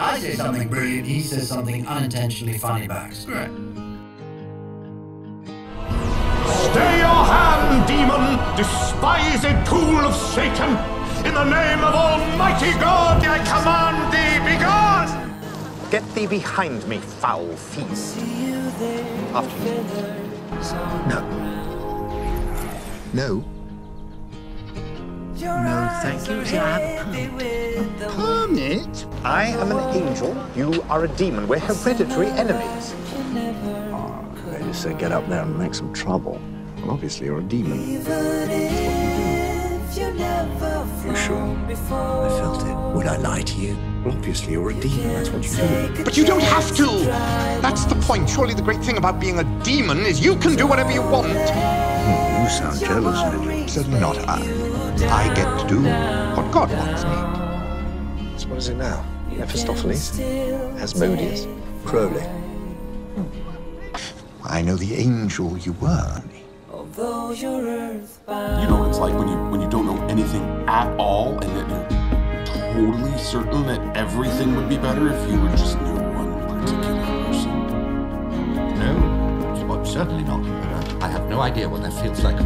I say something brilliant, he says something unintentionally funny back. Correct. Stay your hand, demon, despised tool of Satan! In the name of Almighty God, I command thee, begone! Get thee behind me, foul feast. After me. No. No, thank you. See, I have a permit. A permit? I am an angel. You are a demon. We're hereditary enemies. Oh, they just say get up there and make some trouble. Well, obviously you're a demon. That's what you do. You sure? I felt it. Would I lie to you? Well, obviously you're a demon. That's what you do. But you don't have to! That's the point. Surely the great thing about being a demon is you can do whatever you want. Hmm, you sound jealous, Nigel. Certainly not I. I get to do what God wants me. So what is it now? Mephistopheles? Asmodeus? Crowley? I know the angel you were. You know, it's like when you don't know anything at all, and that you're totally certain that everything would be better if you were just knew one particular person. No, well, certainly not. I have no idea what that feels like.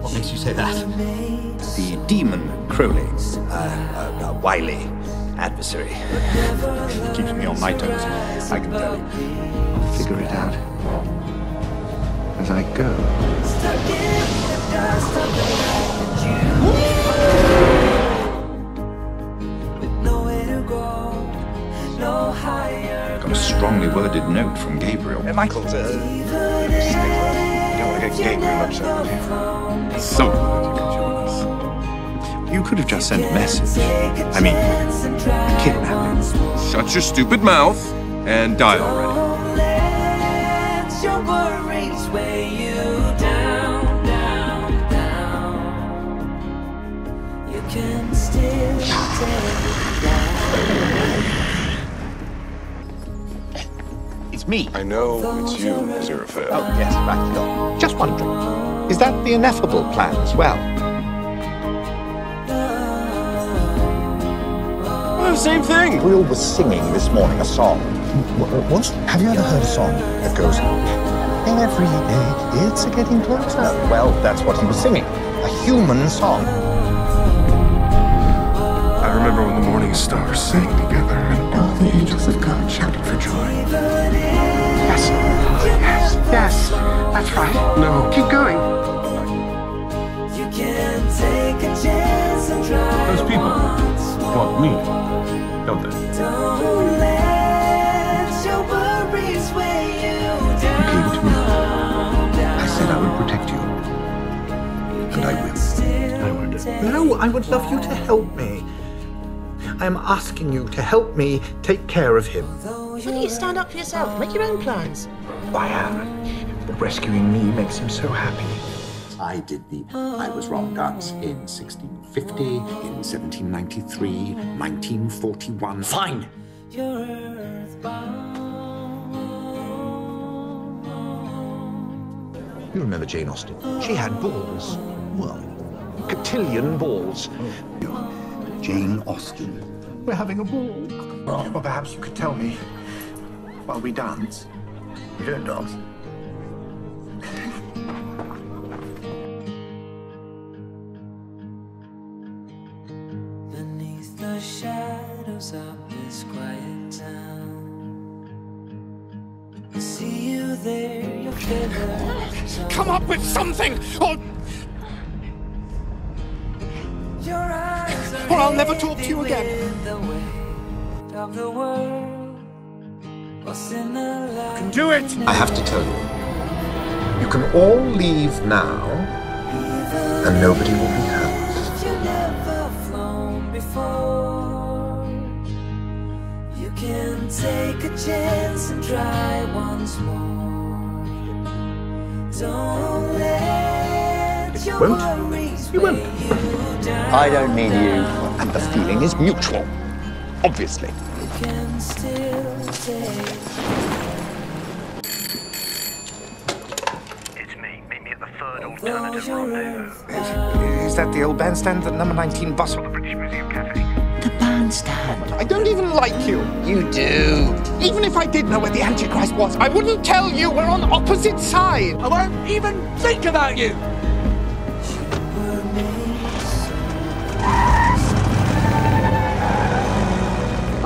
What makes you say that? The demon Crowley, a wily adversary. Keeps me on my toes, I can tell. I'll figure it out as I go. Got a strongly worded note from Gabriel. Hey, Michael's Gabriel upset. So glad you could join us. You could have just sent a message. I mean, kidnapping. Shut your stupid mouth and die already. Let your worries weigh you down, down, down. You can still take it down. It's me. I know it's you, Aziraphale. Oh, yes, right, go. Just wondering, is that the ineffable plan as well? Well, same thing! Gabriel was singing this morning a song. What? Have you ever heard a song that goes, every day it's getting closer? Well, that's what he was singing. A human song. I remember when the morning stars sang together and all the angels of God shouted for joy. Yes, yes, yes, that's right. No. Keep going. You can take a chance and try. Those people want me, don't they? Don't let your worries weigh you down. You came to me. I said I would protect you. And I will. I would. No, I would love you to help me. I am asking you to help me take care of him. Why don't you stand up for yourself? Make your own plans. I am. But rescuing me makes him so happy. I did the I was wrong dance in 1650, in 1793, 1941. Fine! You remember Jane Austen? She had balls. Well, cotillion balls. Oh. Jane Austen. We're having a ball. Well, perhaps you could tell me. While we dance. You don't dance. Beneath the shadows of this quiet town. I see you there, your feathers. Come up with something! Or I'll never talk to you again. Of the world. You can do it! I have to tell you. You can all leave now, and nobody will be hurt. You can take a chance and try once more. Don't let your worries weigh you down. I don't need you, and the feeling is mutual, obviously. Can still take. It's me. Meet me at the Third Alternative Rendezvous. Is that the old bandstand? The number 19 bus? Or the British Museum Cafe? the bandstand. I don't even like you. You do. Even if I did know where the Antichrist was, I wouldn't tell you. We're on opposite sides. I won't even think about you.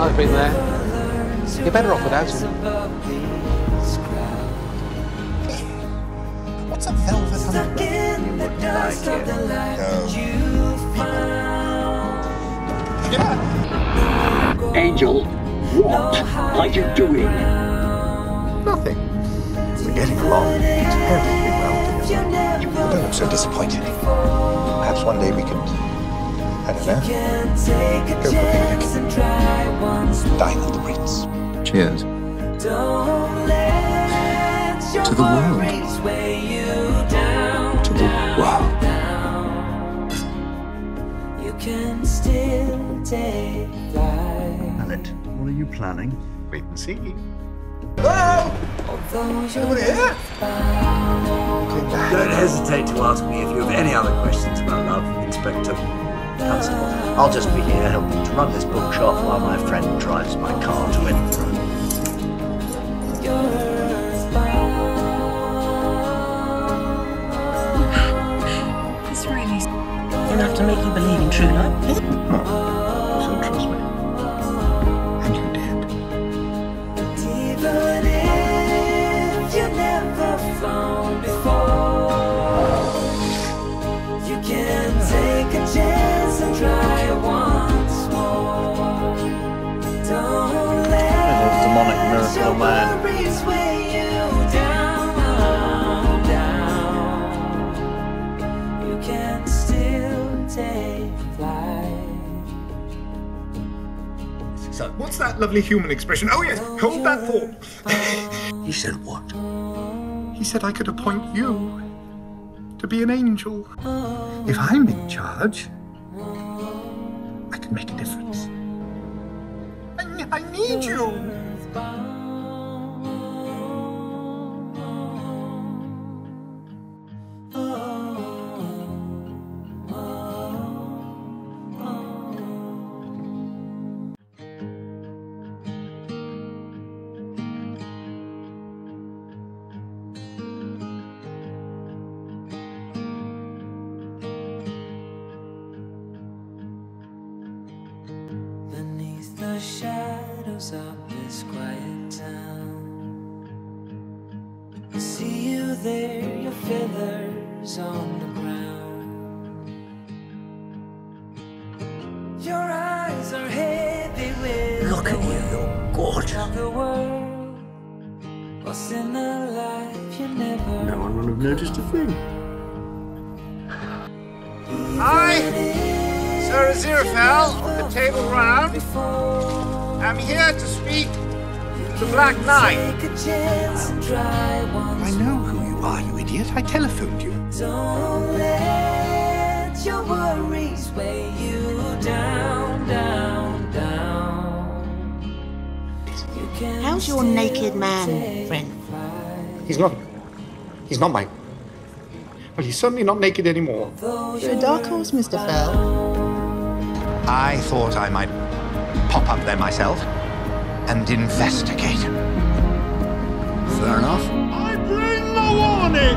I've been there. You're better off without him. What's a velvet umbrella? You wouldn't like it. No. People. Yeah. Angel, what are you doing? Nothing. We're getting along terribly well together. You don't look so disappointed. Perhaps one day we could, I don't know, go for a picnic. Dine on the Ritz. Cheers. To the world. To the world. You can still take life. Alan, what are you planning? Wait and see. Hello! Over here! Don't hesitate to ask me if you have any other questions about love, Inspector Constable. I'll just be here helping to run this bookshop while my friend drives my car to Edinburgh. Enough to make you believe in true love. No, so trust me. And you did. Even if you never flown before, you can take a chance and try it once more. Don't let demonic miracle man weigh you down. You can still. So, what's that lovely human expression? Oh yes, hold that thought. He said what? He said I could appoint you to be an angel. If I'm in charge, I can make a difference. I need you. Shadows of this quiet town. I see you there, your feathers on the ground. Your eyes are heavy with. Look at you, you're gorgeous. What's in a life you never. No one will have noticed a thing. Hi! Sir Aziraphale of the Table Round. I'm here to speak to Black Knight. I know who you are, you idiot. I telephoned you. Don't let your worries weigh you down, down. How's your naked man, friend? He's not. He's not my. Well, he's certainly not naked anymore. You're a dark horse, Mr. Fell. I thought I might pop up there myself and investigate. Fair enough. I bring the warning!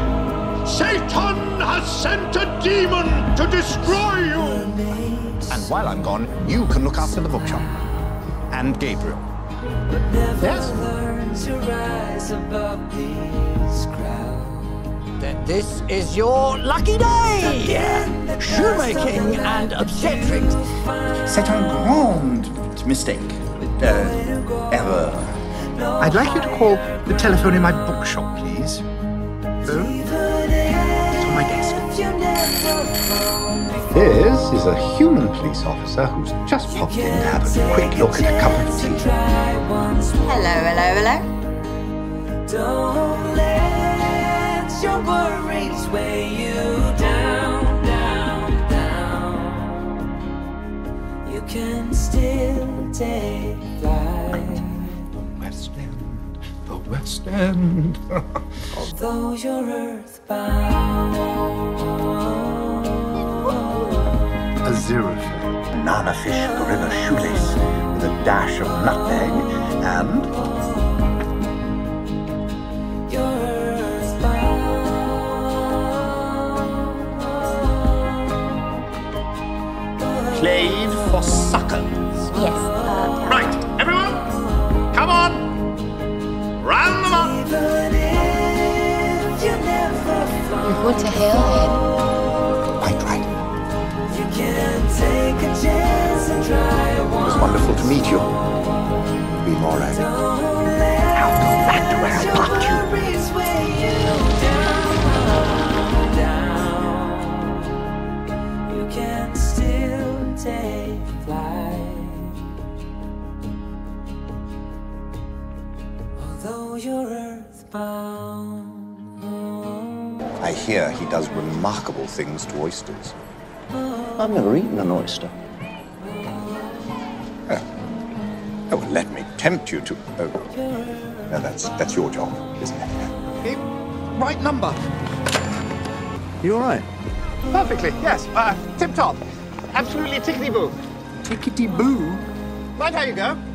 Satan has sent a demon to destroy you! And while I'm gone, you can look after the bookshop. And Gabriel. Yes? This is your lucky day! Yeah. Shoemaking and obstetrics. C'est un grand mistake. Error. I'd like you to call the telephone in my bookshop, please. Oh? It's on my desk. This is a human police officer who's just popped in to have a quick look at a cup of tea. Hello, hello, hello. Don't let your worries weigh you down, down, down. You can still take flight. The West End, the West End. Although you're earthbound. Aziraphale, an non-official gorilla shoelace with a dash of nutmeg and... played for suckers. Yes. Right, everyone, come on, round them up. You want to hell, Ed? It was wonderful to meet you. Be more at it. How come back to where I popped you? You can still take flight, although you're earthbound. I hear he does remarkable things to oysters. I've never eaten an oyster. Oh, oh, let me tempt you to... Oh, no, that's your job, isn't it? Hey, right number. You all right? Perfectly, yes. Tip-top. Absolutely tickety-boo. Tickety-boo? Right, how you go.